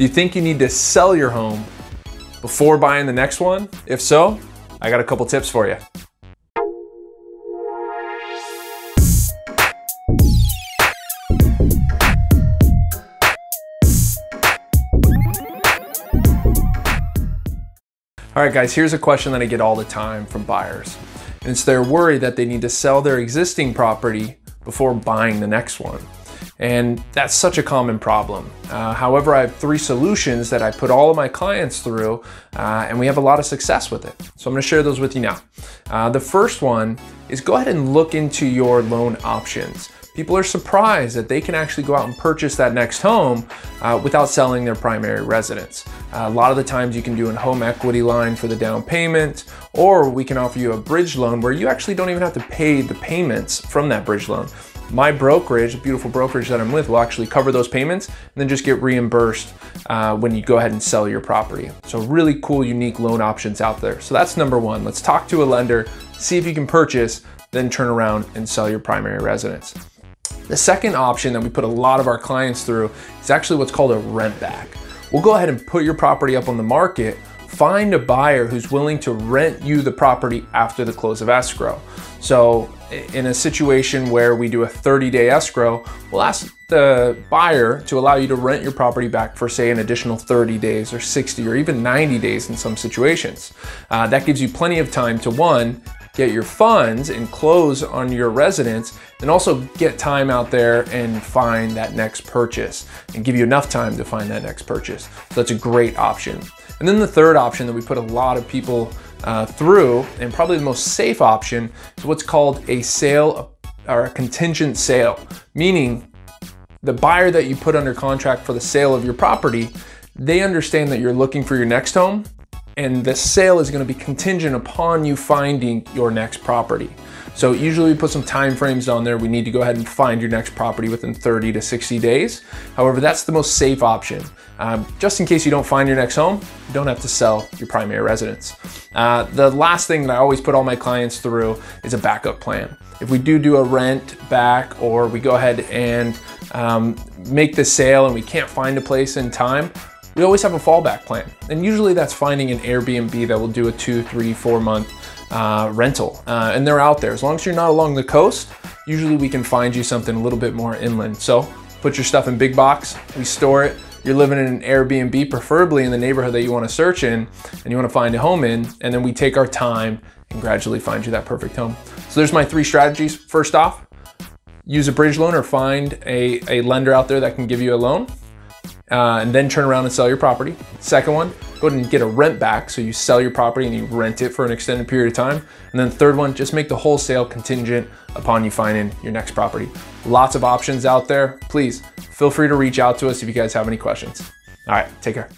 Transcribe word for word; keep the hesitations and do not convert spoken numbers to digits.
Do you think you need to sell your home before buying the next one? If so, I got a couple tips for you. All right, guys, here's a question that I get all the time from buyers. And it's their worry that they need to sell their existing property before buying the next one. And that's such a common problem. Uh, however, I have three solutions that I put all of my clients through, uh, and we have a lot of success with it. So I'm gonna share those with you now. Uh, the first one is go ahead and look into your loan options. People are surprised that they can actually go out and purchase that next home uh, without selling their primary residence. Uh, a lot of the times you can do a home equity line for the down payment, or we can offer you a bridge loan where you actually don't even have to pay the payments from that bridge loan. My brokerage, a beautiful brokerage that I'm with, will actually cover those payments and then just get reimbursed uh, when you go ahead and sell your property. So really cool, unique loan options out there. So that's number one. Let's talk to a lender, see if you can purchase, then turn around and sell your primary residence. The second option that we put a lot of our clients through is actually what's called a rent back. We'll go ahead and put your property up on the market, find a buyer who's willing to rent you the property after the close of escrow. So in a situation where we do a thirty day escrow, we'll ask the buyer to allow you to rent your property back for, say, an additional thirty days or sixty or even ninety days in some situations. Uh, that gives you plenty of time to, one, get your funds and close on your residence, and also get time out there and find that next purchase, and give you enough time to find that next purchase. So that's a great option. And then the third option that we put a lot of people uh, through, and probably the most safe option, is what's called a sale or a contingent sale, meaning the buyer that you put under contract for the sale of your property, they understand that you're looking for your next home, and the sale is gonna be contingent upon you finding your next property. So usually we put some time frames on there. We need to go ahead and find your next property within thirty to sixty days. However, that's the most safe option. Um, just in case you don't find your next home, you don't have to sell your primary residence. Uh, the last thing that I always put all my clients through is a backup plan. If we do do a rent back, or we go ahead and um, make the sale and we can't find a place in time, we always have a fallback plan. And usually that's finding an Airbnb that will do a two, three, four month uh, rental. Uh, and they're out there. As long as you're not along the coast, usually we can find you something a little bit more inland. So put your stuff in big box, we store it. You're living in an Airbnb, preferably in the neighborhood that you want to search in and you want to find a home in. And then we take our time and gradually find you that perfect home. So there's my three strategies. First off, use a bridge loan or find a, a lender out there that can give you a loan. Uh, and then turn around and sell your property. Second one, go ahead and get a rent back. So you sell your property and you rent it for an extended period of time. And then third one, just make the whole sale contingent upon you finding your next property. Lots of options out there. Please feel free to reach out to us if you guys have any questions. All right, take care.